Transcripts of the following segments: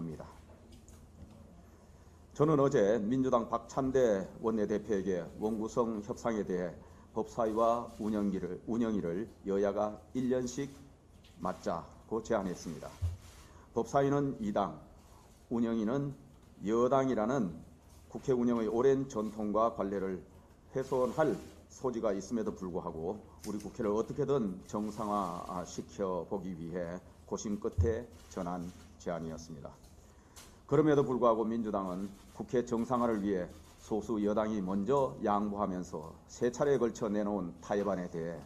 생각합니다. 저는 어제 민주당 박찬대 원내대표에게 원구성 협상에 대해 법사위와 운영위를 여야가 1년씩 맞자고 제안했습니다. 법사위는 이당, 운영위는 여당이라는 국회 운영의 오랜 전통과 관례를 훼손할 소지가 있음에도 불구하고 우리 국회를 어떻게든 정상화시켜 보기 위해 고심 끝에 전한 제안이었습니다. 그럼에도 불구하고 민주당은 국회 정상화를 위해 소수 여당이 먼저 양보하면서 세 차례에 걸쳐 내놓은 타협안에 대해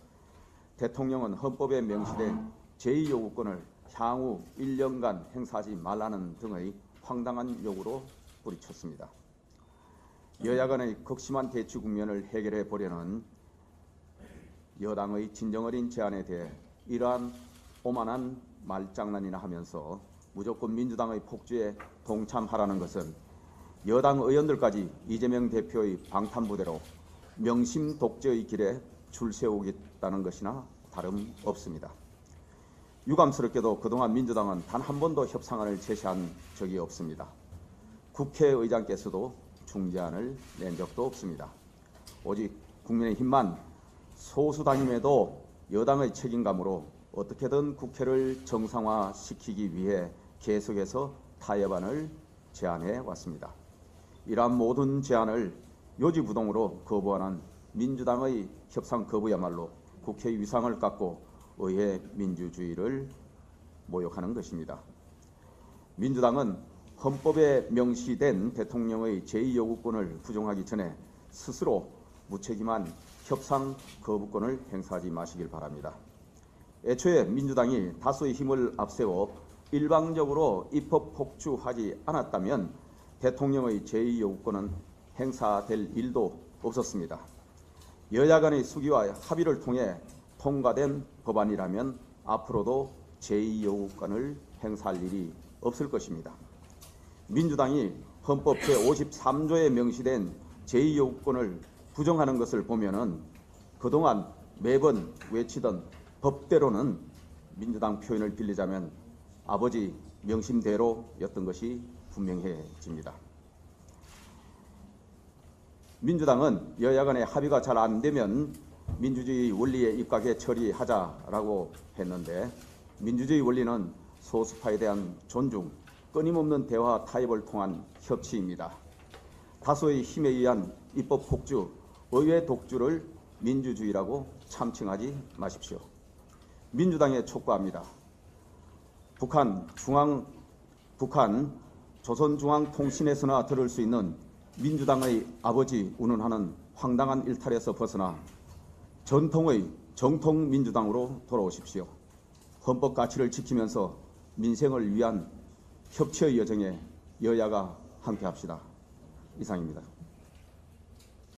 대통령은 헌법에 명시된 제2요구권을 향후 1년간 행사하지 말라는 등의 황당한 요구로 뿌리쳤습니다. 여야 간의 극심한 대치 국면을 해결해 보려는 여당의 진정어린 제안에 대해 이러한 오만한 말장난이나 하면서 무조건 민주당의 폭주에 동참하라는 것은 여당 의원들까지 이재명 대표의 방탄부대로 명심독재의 길에 줄세우겠다는 것이나 다름없습니다. 유감스럽게도 그동안 민주당은 단 한 번도 협상안을 제시한 적이 없습니다. 국회의장께서도 중재안을 낸 적도 없습니다. 오직 국민의힘만 소수당임에도 여당의 책임감으로 어떻게든 국회를 정상화시키기 위해 계속해서 타협안을 제안해 왔습니다. 이러한 모든 제안을 요지부동으로 거부하는 민주당의 협상 거부야말로 국회의 위상을 깎고 의회 민주주의를 모욕하는 것입니다. 민주당은 헌법에 명시된 대통령의 제2요구권을 부정하기 전에 스스로 무책임한 협상 거부권을 행사하지 마시길 바랍니다. 애초에 민주당이 다수의 힘을 앞세워 일방적으로 입법 폭주하지 않았다면 대통령의 제2요구권은 행사될 일도 없었습니다. 여야 간의 수기와 합의를 통해 통과된 법안이라면 앞으로도 제2요구권을 행사할 일이 없을 것입니다. 민주당이 헌법 제53조에 명시된 제2요구권을 부정하는 것을 보면은 그동안 매번 외치던 법대로는 민주당 표현을 빌리자면 아버지 명심대로였던 것이 분명해집니다. 민주당은 여야 간의 합의가 잘 안 되면 민주주의 원리에 입각해 처리하자라고 했는데 민주주의 원리는 소수파에 대한 존중, 끊임없는 대화 타협을 통한 협치입니다. 다수의 힘에 의한 입법 폭주, 의회 독주를 민주주의라고 참칭하지 마십시오. 민주당에 촉구합니다. 북한 조선중앙통신에서나 들을 수 있는 민주당의 아버지 운운하는 황당한 일탈에서 벗어나 전통의 정통 민주당으로 돌아오십시오. 헌법 가치를 지키면서 민생을 위한 협치의 여정에 여야가 함께합시다. 이상입니다.